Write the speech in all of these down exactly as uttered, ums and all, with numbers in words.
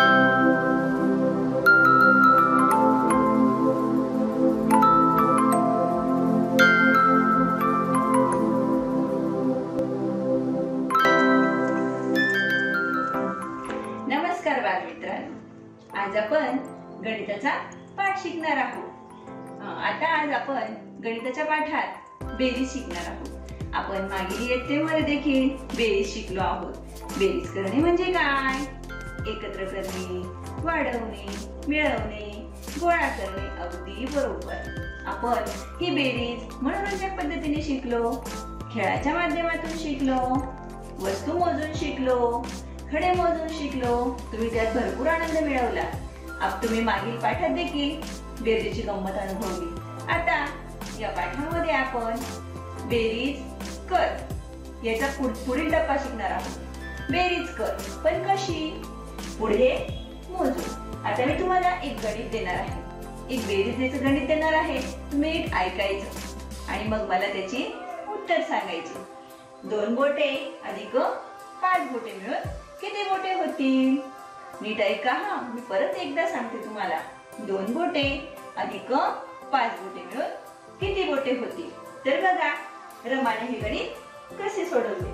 नमस्कार बालमित्रांनो, आज आपण गणिताचा पाठ शिकणार आहोत। आता आज आपण गणिताच्या पाठात बेरीज शिकणार आहोत। आपण मागील इयत्तेमध्ये देखील बेरीज शिकलो आहोत। बेरीज करणे म्हणजे काय? एकत्र करणे, वाढवणे, मिळवणे, गोळा करणे। अगदी बरोबर, आपण ही बेरीज मनोरंजक पद्धतीने शिकलो, खेळाच्या माध्यमातून शिकलो, वस्तू मोजून शिकलो, खडे मोजून शिकलो। तुम्ही त्यात भरपूर आनंद मिळवला। आप तुम्ही मागील पाठात देखील बेरीजची गंमत अनुभवली। आता या पाठामध्ये आपण बेरीज कर याचा पुढील टप्पा शिकणार आहोत। बेरीज कर पण कशी? पुढे मोजून। आता मी तुम्हाला एक गणित देणार आहे, एक बेरीजचं गणित देणार आहे। तुम्ही एक ऐकायचं आणि मग मला त्याची उत्तर सांगायचं। दोन बोटे अधिक पाच बोटे मिळून किती बोटे होतील? नीट ऐका हा, मी परत एकदा सांगते तुम्हाला। दोन बोटे अधिक पाच बोटे मिळून किती बोटे होतील? तर बघा रमाने हे गणित कसे सोडवले।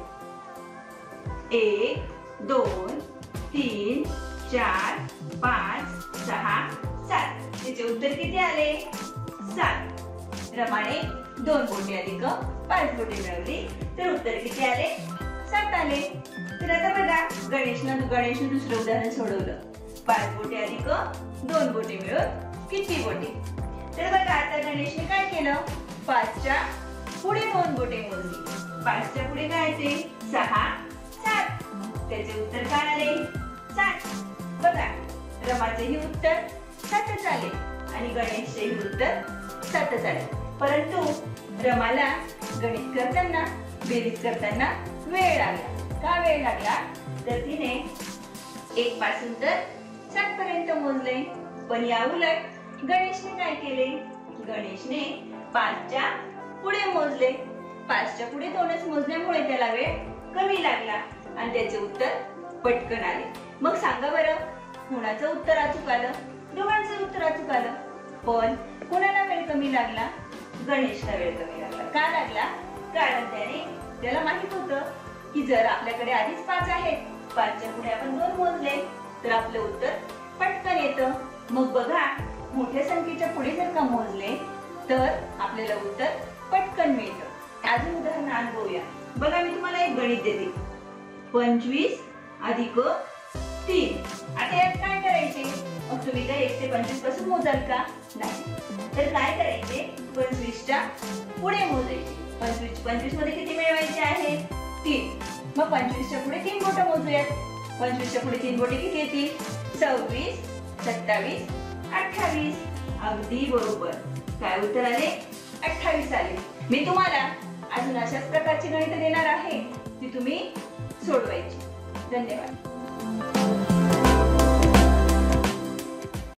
एक, दोन, तीन, चार, पाच, सहा, सात। त्याचे उत्तर किती आले? सात। रमाने दोन बोटे अधिक पाच बोटे मिळवली तर उत्तर किती आले? सात आले। तर आता बघा गणेशने गणेशने दुसरे उदाहरण सोडवलं। पाच बोटे अधिक दोन बोटे मिळून किती बोटे? तर बघा आता गणेशने काय केलं? पाचच्या पुढे दोन बोटे मोजली। पाचच्या पुढे काय येते? सहा, सात। त्याचे उत्तर काय आले? सात। बघा रमाचेही उत्तर सातच आले आणि गणेशचेही उत्तर सातच आले। परंतु रमाला गणित करताना, बेरीज करताना वेळ लागला। का वेळ लागला? तर तिने एक पासून तर सात पर्यंत मोजले। पण या उलट गणेशने काय केले? गणेशने पाचच्या पुढे मोजले। पाचच्या पुढे दोनच मोजल्यामुळे त्याला वेळ कमी लागला आणि त्याचे उत्तर पटकन आले। मग सांगा बरं, कोणाचं उत्तर अचूक आलं? दोघांचं उत्तर अचूक आलं। पण कोणाला वेळ कमी लागला? गणेशला वेळ कमी लागला। का लागला? कारण त्याने त्याला माहित होतं की जर आपल्याकडे आधीच पाच आहेत, पाचच्या पुढे आपण दोन मोजले तर आपलं उत्तर पटकन येतं। मग बघा मोठ्या संख्येच्या पुढे जर का मोजले तर आपल्याला उत्तर पटकन मिळतं। अजून उदाहरण अनुभवूया। बघा मी तुम्हाला एक गणित देते, पंचवीस अधिक तीन। आता यात काय करायचे? मग तुम्ही काय एक ते पंचवीस पासून मोजाल का? नाही। तर काय करायचे? पंचवीसच्या पुढे मोजायचे। पंचवीस पंचवीस मध्ये किती मिळवायचे आहे? तीन। मग पंचवीसच्या पुढे तीन बोटे मोजूयात। पंचवीसच्या पुढे तीन बोटे किती येतील? सव्वीस, सत्तावीस, अठ्ठावीस। अगदी बरोबर, काय उत्तर आले? अठ्ठावीस आले। मी तुम्हाला अजून अशाच प्रकारची गणित देणार आहे, ती तुम्ही सोडवायची। धन्यवाद।